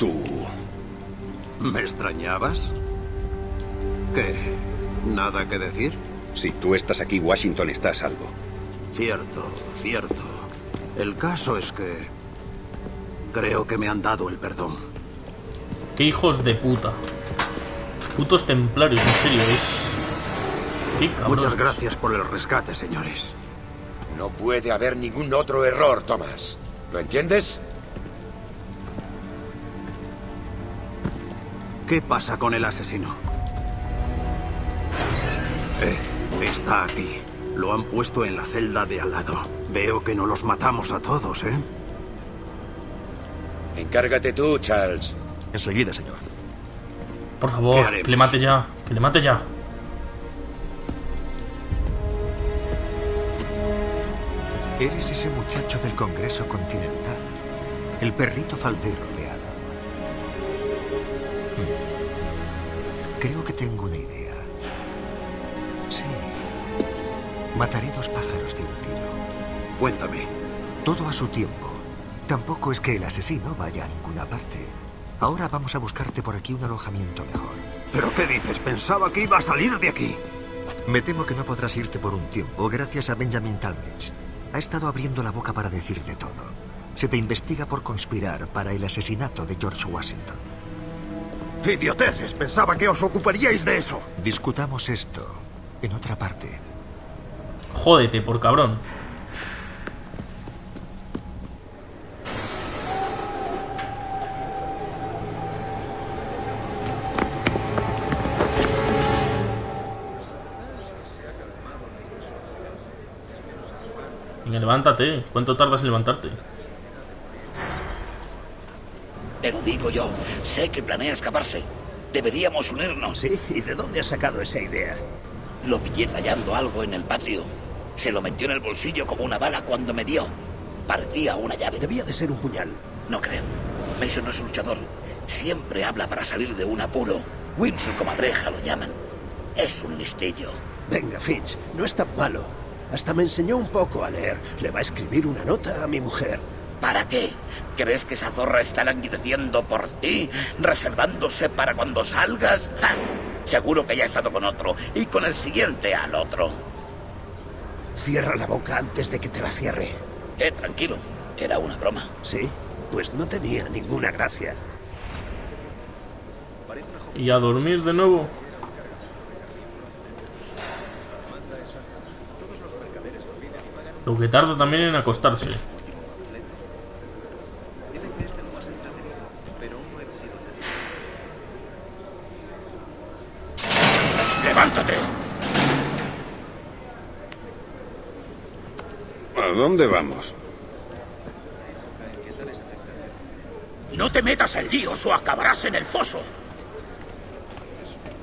¿Tú? ¿Me extrañabas? ¿Qué? ¿Nada que decir? Si tú estás aquí, Washington está a salvo. Cierto, cierto. El caso es que... creo que me han dado el perdón. ¡Qué hijos de puta! Putos templarios, en serio, es... Muchas gracias por el rescate, señores. No puede haber ningún otro error, Thomas. ¿Lo entiendes? ¿Qué pasa con el asesino? Está aquí. Lo han puesto en la celda de al lado. Veo que no los matamos a todos, ¿eh? Encárgate tú, Charles. Enseguida, señor. Por favor, que le mate ya. Que le mate ya. Eres ese muchacho del Congreso Continental. El perrito faldero de Adam. Creo que tengo una idea. Sí. Mataré dos pájaros de un tiro. Cuéntame. Todo a su tiempo. Tampoco es que el asesino vaya a ninguna parte. Ahora vamos a buscarte por aquí un alojamiento mejor. ¿Pero qué dices? Pensaba que iba a salir de aquí. Me temo que no podrás irte por un tiempo gracias a Benjamin Talmadge. Ha estado abriendo la boca para decir de todo. Se te investiga por conspirar para el asesinato de George Washington. ¡Idioteces! Pensaba que os ocuparíais de eso. Discutamos esto en otra parte. Jódete, por cabrón. Venga, levántate. ¿Cuánto tardas en levantarte? Te lo digo yo. Sé que planea escaparse. Deberíamos unirnos. ¿Sí? ¿Y de dónde has sacado esa idea? Lo pillé fallando algo en el patio. Se lo metió en el bolsillo como una bala cuando me dio. Parecía una llave. Debía de ser un puñal. No creo. Mason no es luchador. Siempre habla para salir de un apuro. Weems, su comadreja, lo llaman. Es un listillo. Venga, Fitch, no es tan malo. Hasta me enseñó un poco a leer. Le va a escribir una nota a mi mujer. ¿Para qué? ¿Crees que esa zorra está languideciendo por ti? ¿Reservándose para cuando salgas? ¡Ja! Seguro que ya ha estado con otro, y con el siguiente al otro. Cierra la boca antes de que te la cierre. Tranquilo. Era una broma. Sí, pues no tenía ninguna gracia. Y a dormir de nuevo. Lo que tarda también en acostarse. ¿Dónde vamos? No te metas en líos o acabarás en el foso.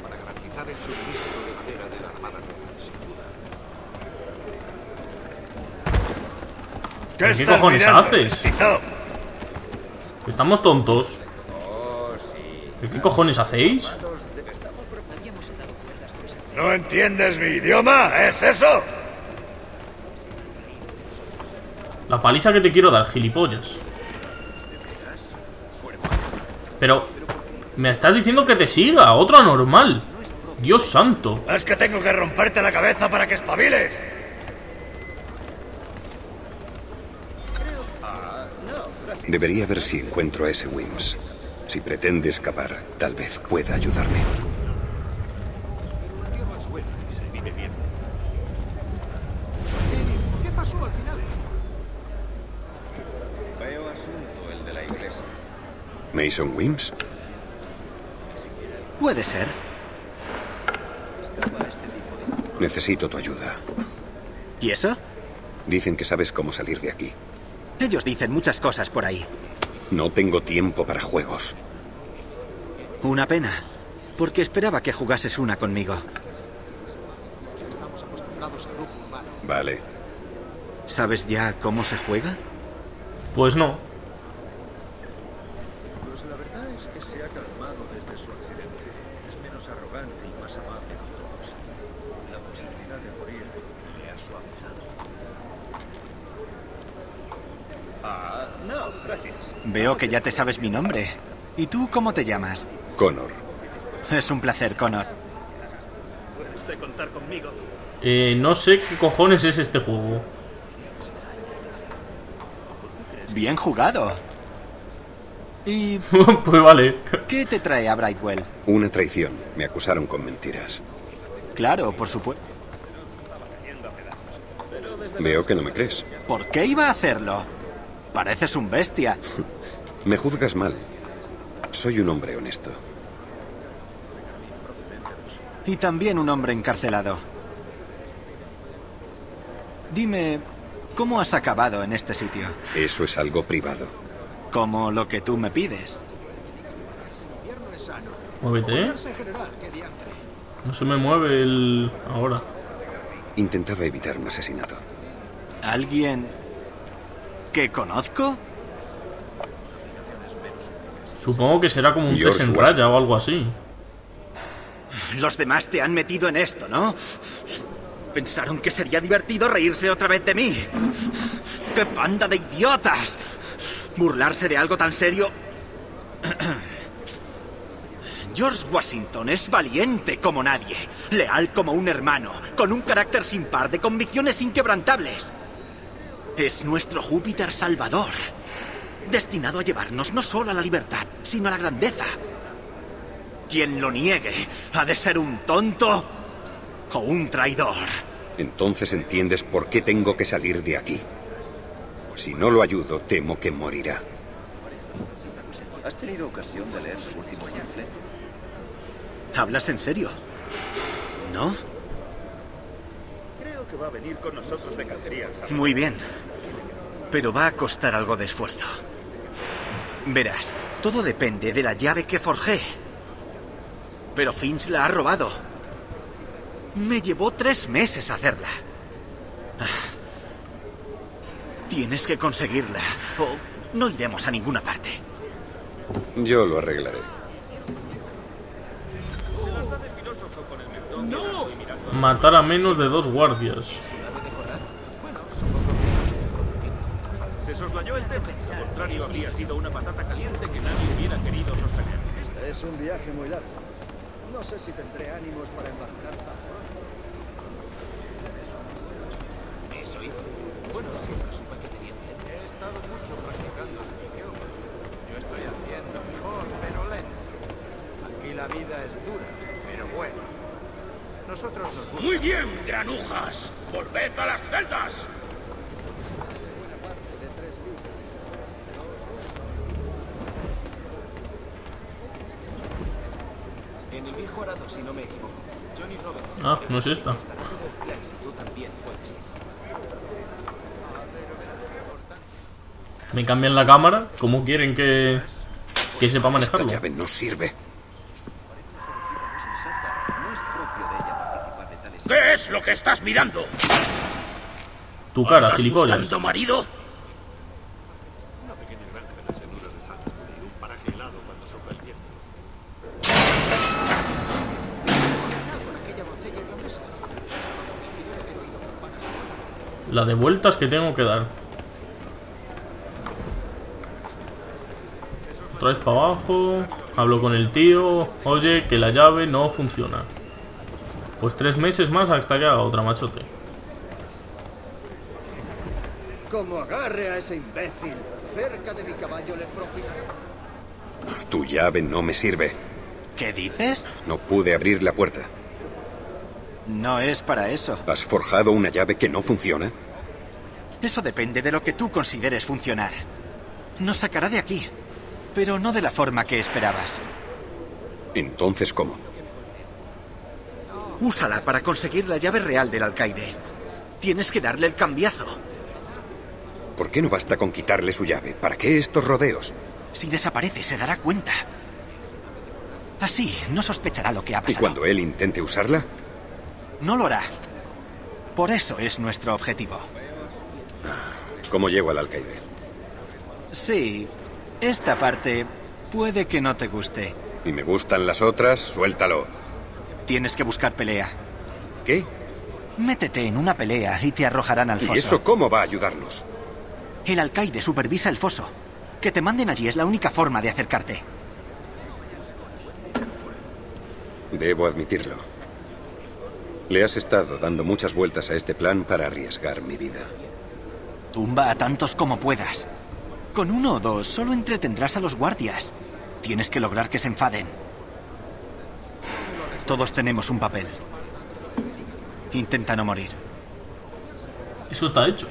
Para garantizar el suministro de madera de la Armada Real, sin duda. ¿Qué cojones haces? Estamos tontos. ¿Qué cojones hacéis? ¿No entiendes mi idioma? ¿Es eso? La paliza que te quiero dar, gilipollas. Pero... me estás diciendo que te siga, otro anormal. Dios santo. Es que tengo que romperte la cabeza para que espabiles. Debería ver si encuentro a ese Weems. Si pretende escapar, tal vez pueda ayudarme. ¿Mason Weems? Puede ser. Necesito tu ayuda. ¿Y eso? Dicen que sabes cómo salir de aquí. Ellos dicen muchas cosas por ahí. No tengo tiempo para juegos. Una pena, porque esperaba que jugases una conmigo. Vale. ¿Sabes ya cómo se juega? Pues no. Veo que ya te sabes mi nombre. ¿Y tú cómo te llamas? Connor. Es un placer, Connor. ¿Puede usted contar conmigo? No sé qué cojones es este juego. Bien jugado. Y... pues vale. ¿Qué te trae a Bridewell? Una traición. Me acusaron con mentiras. Claro, por supuesto. Veo que no me crees. ¿Por qué iba a hacerlo? Pareces un bestia. Me juzgas mal. Soy un hombre honesto. Y también un hombre encarcelado. Dime, ¿cómo has acabado en este sitio? Eso es algo privado. Como lo que tú me pides. Muévete. No se me mueve el... ahora. Intentaba evitar un asesinato. ¿Alguien que conozco? Supongo que será como un George Washington en raya o algo así. Los demás te han metido en esto, ¿no? Pensaron que sería divertido reírse otra vez de mí. ¡Qué banda de idiotas! Burlarse de algo tan serio. George Washington es valiente como nadie, leal como un hermano, con un carácter sin par, de convicciones inquebrantables. Es nuestro Júpiter salvador, destinado a llevarnos no solo a la libertad, sino a la grandeza. Quien lo niegue ha de ser un tonto o un traidor. Entonces entiendes por qué tengo que salir de aquí. Si no lo ayudo, temo que morirá. ¿Has tenido ocasión de leer su último panfleto? ¿Hablas en serio? ¿No? Creo que va a venir con nosotros de cacería. Muy bien. Pero va a costar algo de esfuerzo. Verás, todo depende de la llave que forjé. Pero Finch la ha robado. Me llevó 3 meses hacerla. Tienes que conseguirla o no iremos a ninguna parte. Yo lo arreglaré. No. Matar a menos de 2 guardias. Se soslayó el tema. Lo contrario habría sido una patata caliente que nadie hubiera querido sostener. Este es un viaje muy largo. No sé si tendré ánimos para embarcar tan pronto. Eso hizo. Bueno, siempre supe que tenía. He estado mucho practicando su idioma. Yo estoy haciendo mejor, pero lento. Aquí la vida es dura, pero bueno. Nosotros nos... Muy bien, granujas. Volved a las celdas. En el viejo arado, si no me equivoco. Johnny Roberts. Ah, no es esta. Me cambian la cámara. ¿Cómo quieren que sepa manejarlo? Esta llave no sirve. ¿Qué es lo que estás mirando? Tu cara, gilipollas. ¿Estás buscando marido? Una pequeña granja en las llanuras de Santos, en un paraje helado cuando sopla el viento. La de vueltas que tengo que dar. Otra vez para abajo. Hablo con el tío. Oye, que la llave no funciona. Pues 3 meses más hasta que haga otra, machote. Como agarre a ese imbécil cerca de mi caballo, le propiaré. Tu llave no me sirve. ¿Qué dices? No pude abrir la puerta. No es para eso. ¿Has forjado una llave que no funciona? Eso depende de lo que tú consideres funcionar. Nos sacará de aquí, pero no de la forma que esperabas. Entonces, ¿cómo? Úsala para conseguir la llave real del alcaide. Tienes que darle el cambiazo. ¿Por qué no basta con quitarle su llave? ¿Para qué estos rodeos? Si desaparece, se dará cuenta. Así, no sospechará lo que ha pasado. ¿Y cuando él intente usarla? No lo hará. Por eso es nuestro objetivo. ¿Cómo llego al alcaide? Sí, esta parte puede que no te guste. Y me gustan las otras, suéltalo. Tienes que buscar pelea. ¿Qué? Métete en una pelea y te arrojarán al foso. ¿Y eso cómo va a ayudarnos? El alcaide supervisa el foso. Que te manden allí es la única forma de acercarte. Debo admitirlo. Le has estado dando muchas vueltas a este plan para arriesgar mi vida. Tumba a tantos como puedas. Con uno o dos solo entretendrás a los guardias. Tienes que lograr que se enfaden. Todos tenemos un papel. Intenta no morir. Eso está hecho.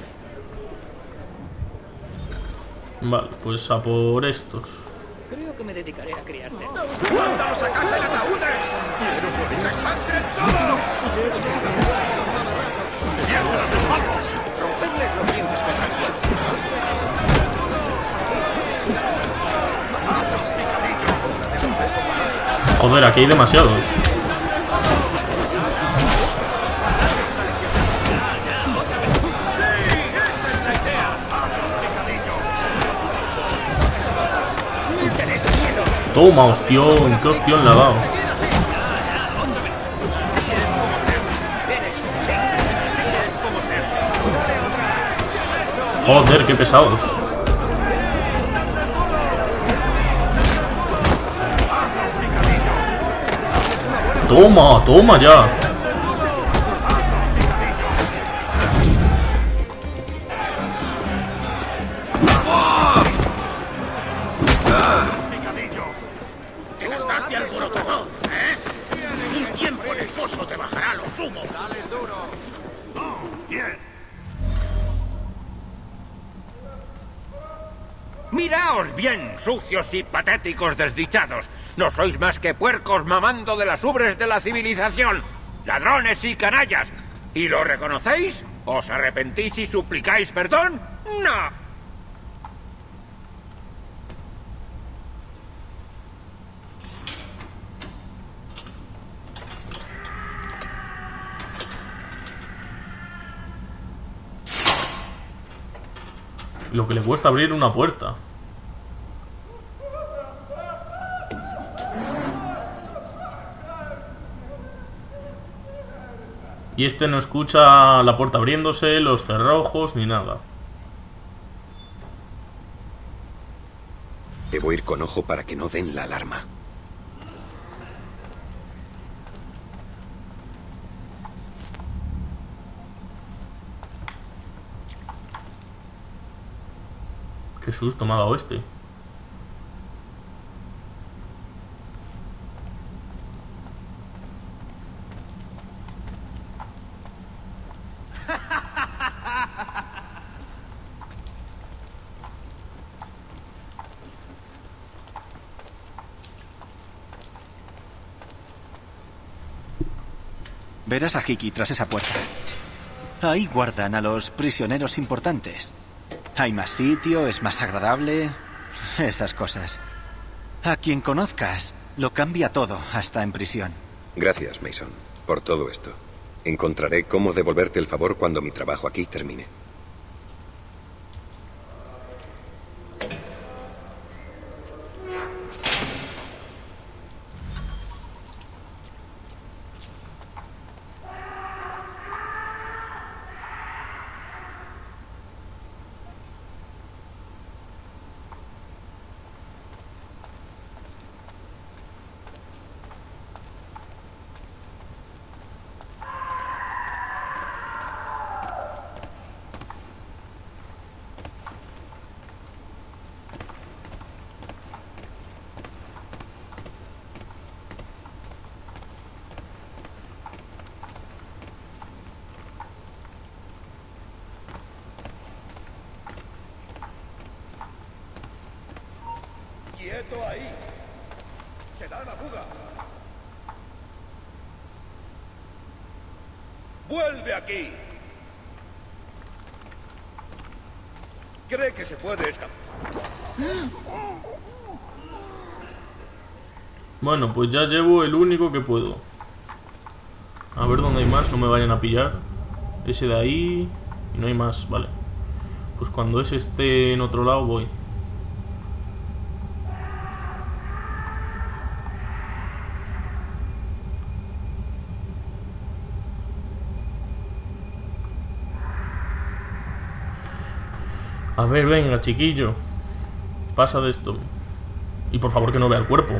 Vale, pues a por estos. Creo que me dedicaré a criarte. ¡Mándalos a casa en ataúdes! ¡Quiero poder sangre todo! ¡Cierra las espadas! ¡Rompedles los dientes con el suelo! ¡Matos, picadillo! Joder, aquí hay demasiados. Toma, ostión, qué ostión le ha dado. Joder, qué pesados. Toma, toma ya. Sucios y patéticos desdichados. No sois más que puercos mamando de las ubres de la civilización. Ladrones y canallas. ¿Y lo reconocéis? ¿Os arrepentís y suplicáis perdón? No. Lo que le cuesta abrir una puerta. Y este no escucha la puerta abriéndose, los cerrojos, ni nada. Debo ir con ojo para que no den la alarma. Qué susto me ha dado este. Verás a Hickey tras esa puerta. Ahí guardan a los prisioneros importantes. Hay más sitio, es más agradable. Esas cosas. A quien conozcas, lo cambia todo, hasta en prisión. Gracias, Mason, por todo esto. Encontraré cómo devolverte el favor cuando mi trabajo aquí termine. Ahí. Se da la fuga. ¡Vuelve aquí! Cree que se puede escapar. Bueno, pues ya llevo el único que puedo. A ver dónde hay más, no me vayan a pillar. Ese de ahí. Y no hay más, vale. Pues cuando ese esté en otro lado voy. A ver, venga, chiquillo. Pasa de esto. Y por favor que no vea el cuerpo.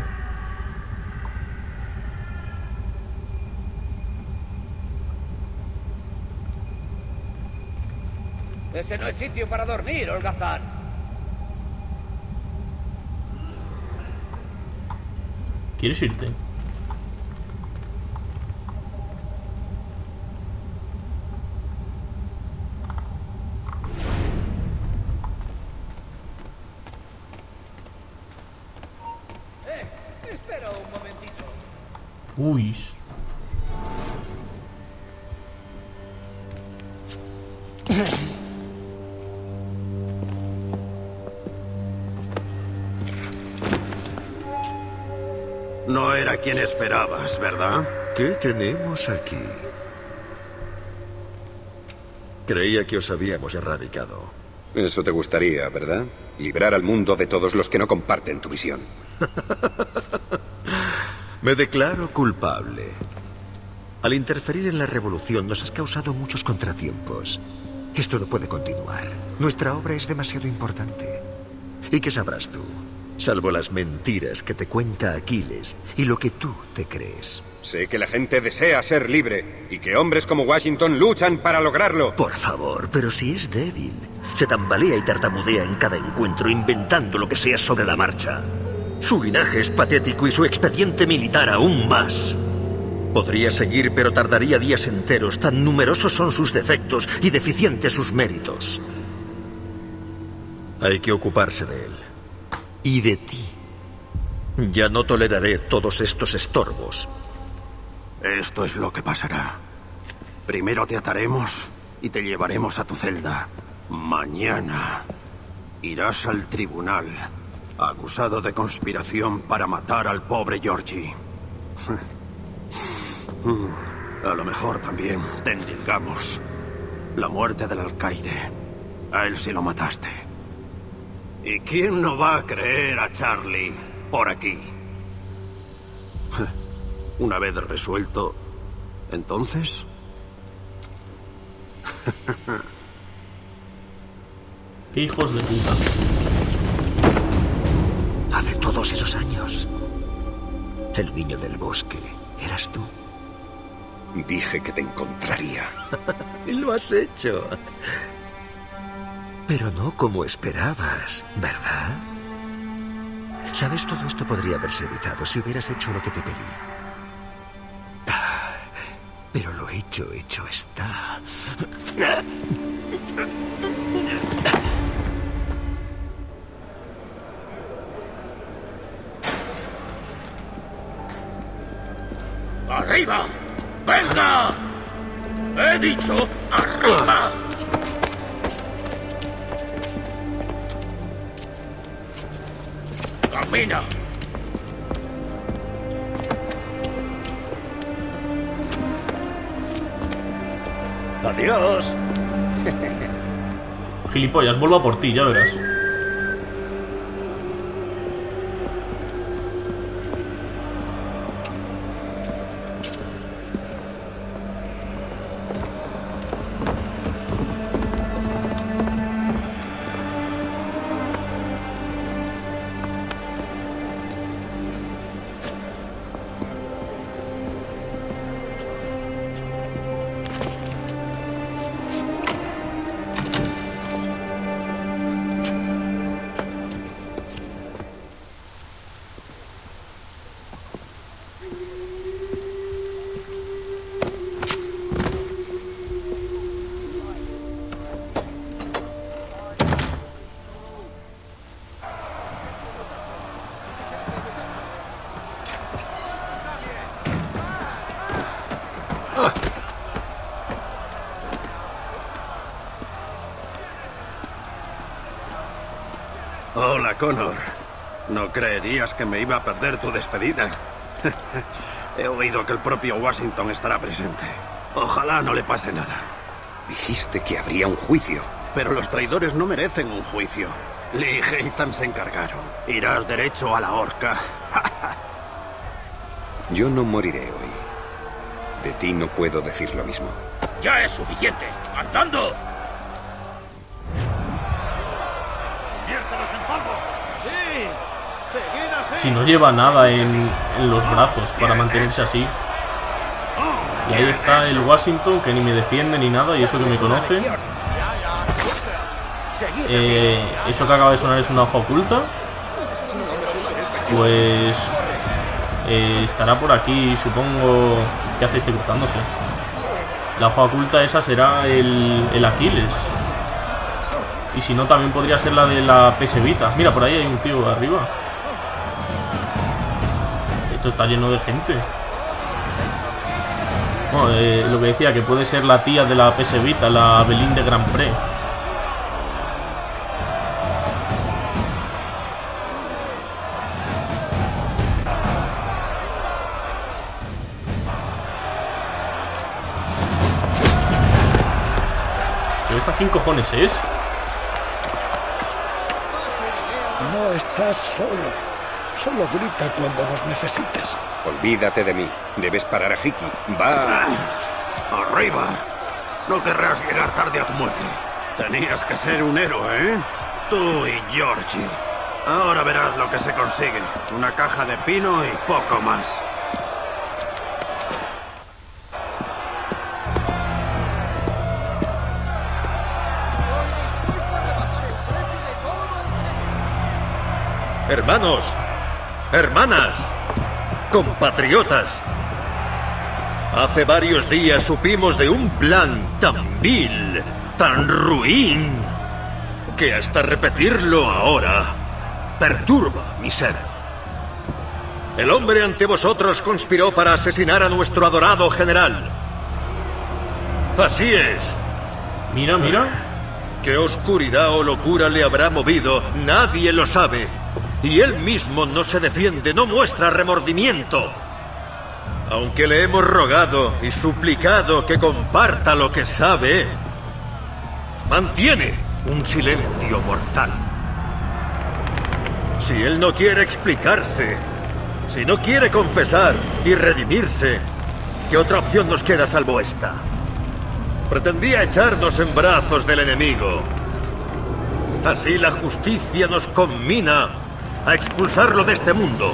Ese no es sitio para dormir, holgazán. ¿Quieres irte? Espera un momentito. Uy. No era quien esperabas, ¿verdad? ¿Qué tenemos aquí? Creía que os habíamos erradicado. Eso te gustaría, ¿verdad? Librar al mundo de todos los que no comparten tu visión. Me declaro culpable. Al interferir en la revolución nos has causado muchos contratiempos. Esto no puede continuar. Nuestra obra es demasiado importante. ¿Y qué sabrás tú? Salvo las mentiras que te cuenta Aquiles y lo que tú te crees. Sé que la gente desea ser libre y que hombres como Washington luchan para lograrlo. Por favor, pero si es débil. Se tambalea y tartamudea en cada encuentro inventando lo que sea sobre la marcha. Su linaje es patético y su expediente militar aún más. Podría seguir, pero tardaría días enteros. Tan numerosos son sus defectos y deficientes sus méritos. Hay que ocuparse de él. Y de ti. Ya no toleraré todos estos estorbos. Esto es lo que pasará. Primero te ataremos y te llevaremos a tu celda. Mañana irás al tribunal, acusado de conspiración para matar al pobre Georgie. A lo mejor también te endilgamos la muerte del alcaide. A él sí lo mataste. ¿Y quién no va a creer a Charlie por aquí? Una vez resuelto, ¿entonces? Hijos de puta. Hace todos esos años, el niño del bosque eras tú. Dije que te encontraría. Lo has hecho. Pero no como esperabas, ¿verdad? Sabes, todo esto podría haberse evitado si hubieras hecho lo que te pedí. Pero lo hecho, hecho está. ¡Arriba! ¡Venga! ¡He dicho arriba! ¡Camina! ¡Adiós! Gilipollas, vuelvo a por ti, ya verás. Hola, Connor. No creerías que me iba a perder tu despedida. He oído que el propio Washington estará presente. Ojalá no le pase nada. Dijiste que habría un juicio. Pero los traidores no merecen un juicio. Lee y Heizan se encargaron. Irás derecho a la horca. Yo no moriré hoy. De ti no puedo decir lo mismo. ¡Ya es suficiente! ¡Andando! Si no lleva nada en los brazos para mantenerse así. Y ahí está el Washington, que ni me defiende ni nada, y eso que me conoce. Eso que acaba de sonar es una hoja oculta. Pues estará por aquí, supongo. ¿Qué hace este cruzándose? La hoja oculta esa será el Aquiles. Y si no, también podría ser la de la PS Vita. Mira, por ahí hay un tío arriba. Esto está lleno de gente. Bueno, lo que decía, que puede ser la tía de la PS Vita, la Belín de Grand Prix. ¿Quién cojones es? No estás solo. Solo grita cuando nos necesites. Olvídate de mí. Debes parar a Hickey. ¡Va! ¡Arriba! No querrás llegar tarde a tu muerte. Tenías que ser un héroe, ¿eh? Tú y Georgie. Ahora verás lo que se consigue. Una caja de pino y poco más. Hermanos, hermanas, compatriotas. Hace varios días supimos de un plan tan vil, tan ruin, que hasta repetirlo ahora perturba mi ser. El hombre ante vosotros conspiró para asesinar a nuestro adorado general. Así es. Mira, mira. ¿Qué oscuridad o locura le habrá movido? Nadie lo sabe. Y él mismo no se defiende, no muestra remordimiento. Aunque le hemos rogado y suplicado que comparta lo que sabe, mantiene un silencio mortal. Si él no quiere explicarse, si no quiere confesar y redimirse, ¿qué otra opción nos queda salvo esta? Pretendía echarnos en brazos del enemigo. Así la justicia nos conmina a expulsarlo de este mundo.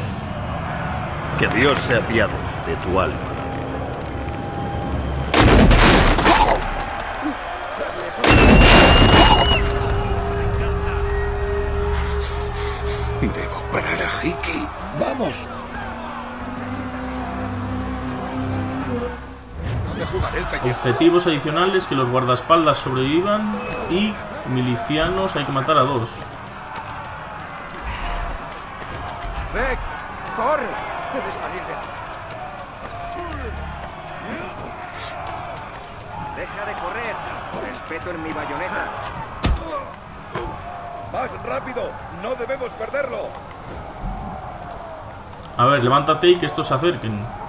Que Dios se apiade de tu alma. Debo parar a Hickey. ¡Vamos! Objetivos adicionales: que los guardaespaldas sobrevivan y milicianos, hay que matar a 2. ¡Corre! ¡Debes salir de aquí! ¡Deja de correr! ¡Con el peto en mi bayoneta! ¡Más rápido! ¡No debemos perderlo! A ver, levántate y que estos se acerquen.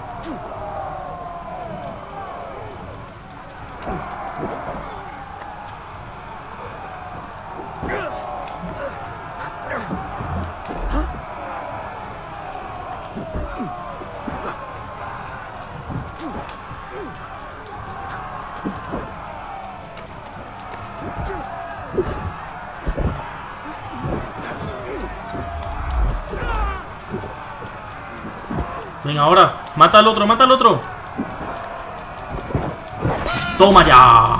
Venga, ahora, mata al otro, mata al otro. Toma ya.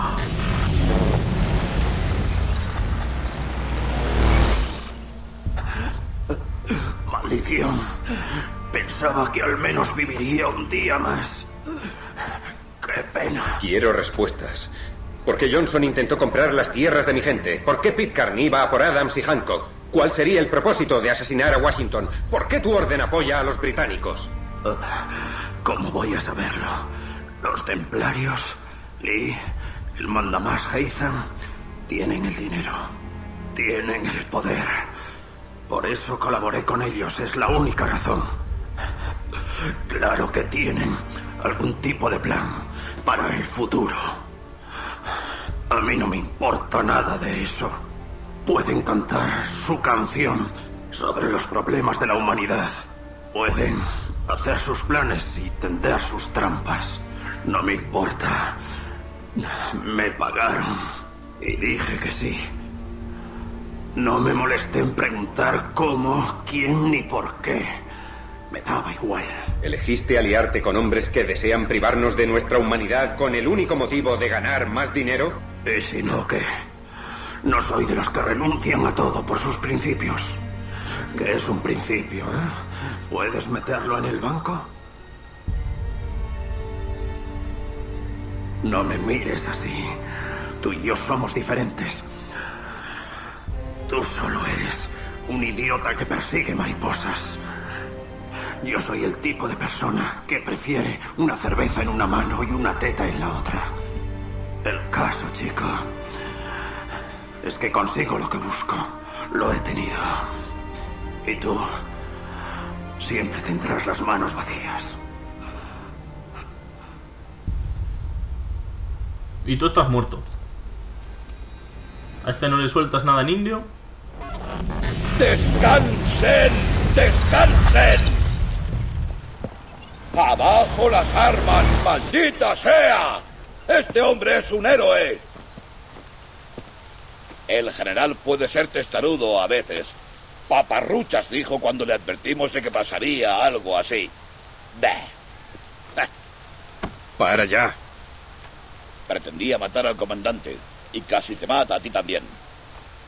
Maldición. Pensaba que al menos viviría un día más. Qué pena. Quiero respuestas. ¿Por qué Johnson intentó comprar las tierras de mi gente? ¿Por qué Pete Carney va a por Adams y Hancock? ¿Cuál sería el propósito de asesinar a Washington? ¿Por qué tu orden apoya a los británicos? ¿Cómo voy a saberlo? Los templarios, Lee, el mandamás Heizan, tienen el dinero, tienen el poder. Por eso colaboré con ellos, es la única razón. Claro que tienen algún tipo de plan para el futuro. A mí no me importa nada de eso. Pueden cantar su canción sobre los problemas de la humanidad. Pueden hacer sus planes y tender sus trampas. No me importa. Me pagaron y dije que sí. No me molesté en preguntar cómo, quién ni por qué. Me daba igual. Elegiste aliarte con hombres que desean privarnos de nuestra humanidad con el único motivo de ganar más dinero. ¿Y si no, qué? No soy de los que renuncian a todo por sus principios. ¿Qué es un principio, eh? ¿Puedes meterlo en el banco? No me mires así. Tú y yo somos diferentes. Tú solo eres un idiota que persigue mariposas. Yo soy el tipo de persona que prefiere una cerveza en una mano y una teta en la otra. El caso, chico, es que consigo lo que busco. Lo he tenido. Y tú siempre tendrás las manos vacías. Y tú estás muerto. A este no le sueltas nada en indio. ¡Descansen! ¡Descansen! ¡Abajo las armas, maldita sea! ¡Este hombre es un héroe! El general puede ser testarudo a veces. Paparruchas dijo cuando le advertimos de que pasaría algo así. Bah. Para allá. Pretendía matar al comandante y casi te mata a ti también.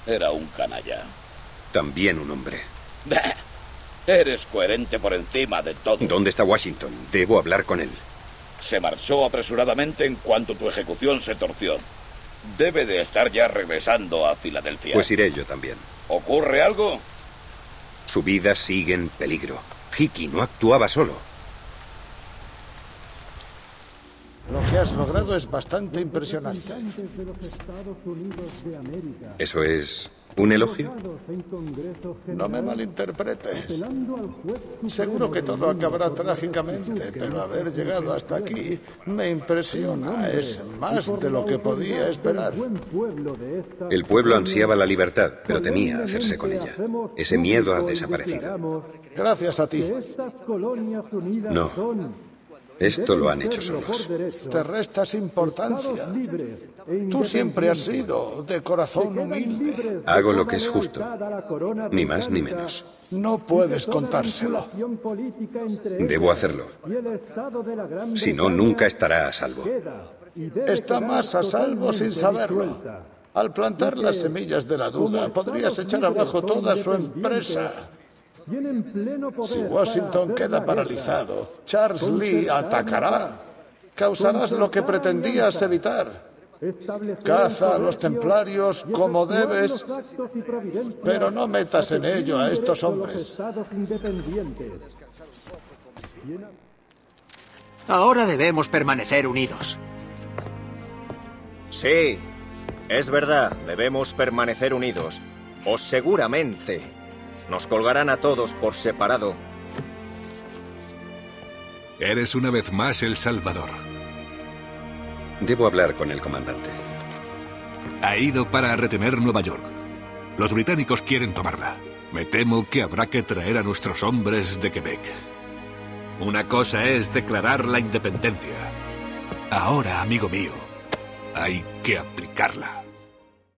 Era un canalla. También un hombre. Bah. Eres coherente por encima de todo. ¿Dónde está Washington? Debo hablar con él. Se marchó apresuradamente en cuanto tu ejecución se torció. Debe de estar ya regresando a Filadelfia. Pues iré yo también. ¿Ocurre algo? Su vida sigue en peligro. Hickey no actuaba solo. Lo que has logrado es bastante impresionante. ¿Eso es un elogio? No me malinterpretes. Seguro que todo acabará trágicamente, pero haber llegado hasta aquí me impresiona. Es más de lo que podía esperar. El pueblo ansiaba la libertad, pero temía hacerse con ella. Ese miedo ha desaparecido. Gracias a ti. No. Esto lo han hecho solos. Te restas importancia. Tú siempre has sido de corazón humilde. Hago lo que es justo, ni más ni menos. No puedes contárselo. Debo hacerlo. Si no, nunca estará a salvo. Está más a salvo sin saberlo. Al plantar las semillas de la duda, podrías echar abajo toda su empresa. Si Washington queda paralizado, Charles Lee atacará. Causarás lo que pretendías evitar. Caza a los templarios como debes, pero no metas en ello a estos hombres. Ahora debemos permanecer unidos. Sí, es verdad, debemos permanecer unidos. O seguramente nos colgarán a todos por separado. Eres una vez más el Salvador. Debo hablar con el comandante. Ha ido para retener Nueva York. Los británicos quieren tomarla. Me temo que habrá que traer a nuestros hombres de Quebec. Una cosa es declarar la independencia. Ahora, amigo mío, hay que aplicarla.